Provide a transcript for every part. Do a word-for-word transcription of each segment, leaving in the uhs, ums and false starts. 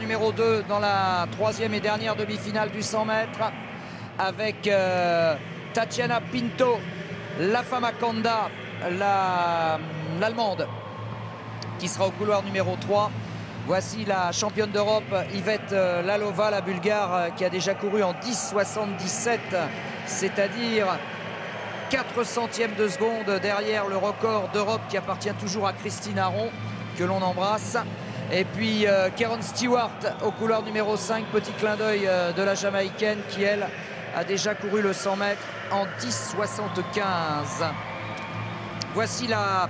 Numéro deux dans la troisième et dernière demi-finale du cent mètres avec euh, Tatjana Pinto, la Famacanda, la, l'Allemande, qui sera au couloir numéro trois. Voici la championne d'Europe, Ivet Lalova, la Bulgare, qui a déjà couru en dix soixante-dix-sept, c'est-à-dire quatre centièmes de seconde derrière le record d'Europe qui appartient toujours à Christine Aron, que l'on embrasse. Et puis euh, Kerron Stewart au couloir numéro cinq, petit clin d'œil euh, de la Jamaïcaine qui, elle, a déjà couru le cent mètres en dix soixante-quinze. Voici la...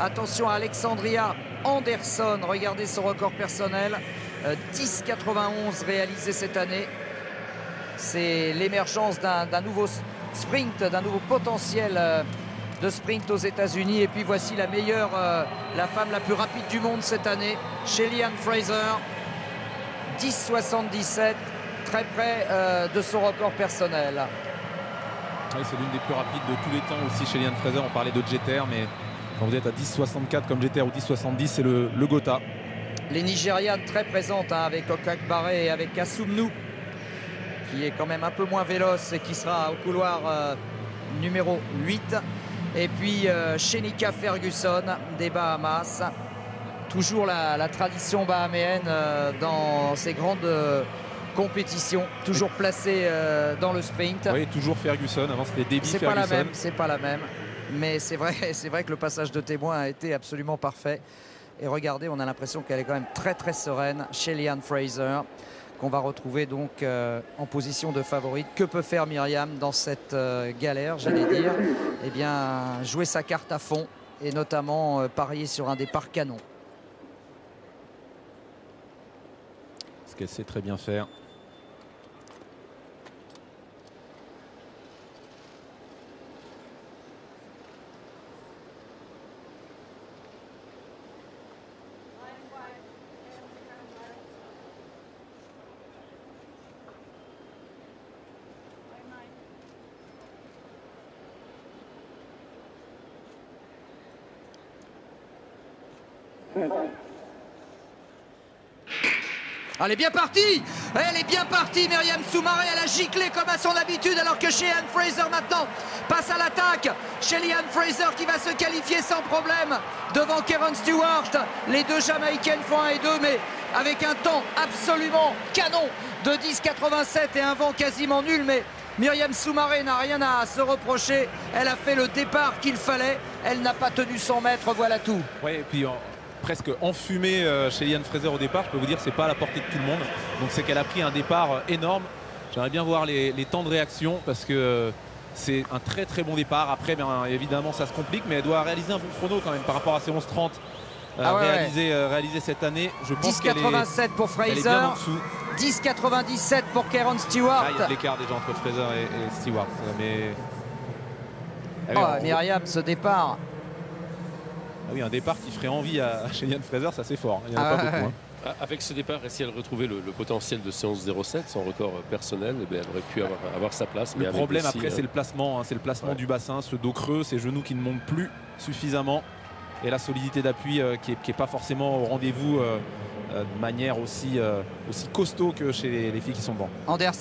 Attention à Alexandria Anderson, regardez son record personnel, euh, dix quatre-vingt-onze réalisé cette année. C'est l'émergence d'un nouveau sprint, d'un nouveau potentiel euh, de sprint aux États-Unis. Et puis voici la meilleure, euh, la femme la plus rapide du monde cette année, Shelly-Ann Fraser, dix soixante-dix-sept, très près euh, de son record personnel. Oui, c'est l'une des plus rapides de tous les temps aussi, Shelly-Ann Fraser. On parlait de Jeter, mais quand vous êtes à dix soixante-quatre comme Jeter ou dix soixante-dix, c'est le, le Gotha. Les Nigérianes très présentes, hein, avec Okagbare et avec Assoumou, qui est quand même un peu moins véloce et qui sera au couloir euh, numéro huit. Et puis euh, Shenika Ferguson des Bahamas, toujours la, la tradition bahaméenne euh, dans ces grandes euh, compétitions, toujours placée euh, dans le sprint. Oui, toujours Ferguson, avant c'était Debbie Ferguson. C'est pas la même, c'est pas la même, mais c'est vrai, c'est vrai que le passage de témoin a été absolument parfait. Et regardez, on a l'impression qu'elle est quand même très très sereine, Shelly-Ann Fraser, qu'on va retrouver donc euh, en position de favorite. Que peut faire Myriam dans cette euh, galère, j'allais dire? Eh bien, jouer sa carte à fond et notamment euh, parier sur un départ canon. Ce qu'elle sait très bien faire. Elle est bien partie, elle est bien partie, Myriam Soumaré, elle a giclé comme à son habitude, alors que Shelly-Ann Fraser maintenant passe à l'attaque. Shelly-Ann Fraser qui va se qualifier sans problème devant Kerron Stewart. Les deux Jamaïcaines font un et deux, mais avec un temps absolument canon de dix quatre-vingt-sept et un vent quasiment nul. Mais Myriam Soumaré n'a rien à se reprocher, elle a fait le départ qu'il fallait, elle n'a pas tenu cent mètres, voilà tout. Ouais, et puis on... presque enfumée chez Shelly-Ann Fraser au départ, je peux vous dire c'est pas à la portée de tout le monde, donc c'est qu'elle a pris un départ énorme. J'aimerais bien voir les, les temps de réaction parce que c'est un très très bon départ. Après bien évidemment ça se complique, mais elle doit réaliser un bon chrono quand même par rapport à ses onze trente ah ouais, réalisés ouais. réalisé cette année. Je pense qu'elle est dix quatre-vingt-sept pour Fraser, dix quatre-vingt-dix-sept pour Kerron Stewart. Ah, il y a de l'écart déjà entre Fraser et, et Stewart, mais ah, oh, Myriam ce départ. Ah oui, un départ qui ferait envie à Shelly-Ann Fraser, ça c'est fort. Il n'y en a ah, pas beaucoup. Hein. Avec ce départ, si elle retrouvait le, le potentiel de onze zéro sept, son record personnel, eh bien, elle aurait pu avoir, avoir sa place. Le mais problème après, euh... c'est le placement, hein, c'est le placement ouais. du bassin, ce dos creux, ces genoux qui ne montent plus suffisamment et la solidité d'appui euh, qui n'est pas forcément au rendez-vous euh, euh, de manière aussi, euh, aussi costaud que chez les, les filles qui sont devant. Anderson.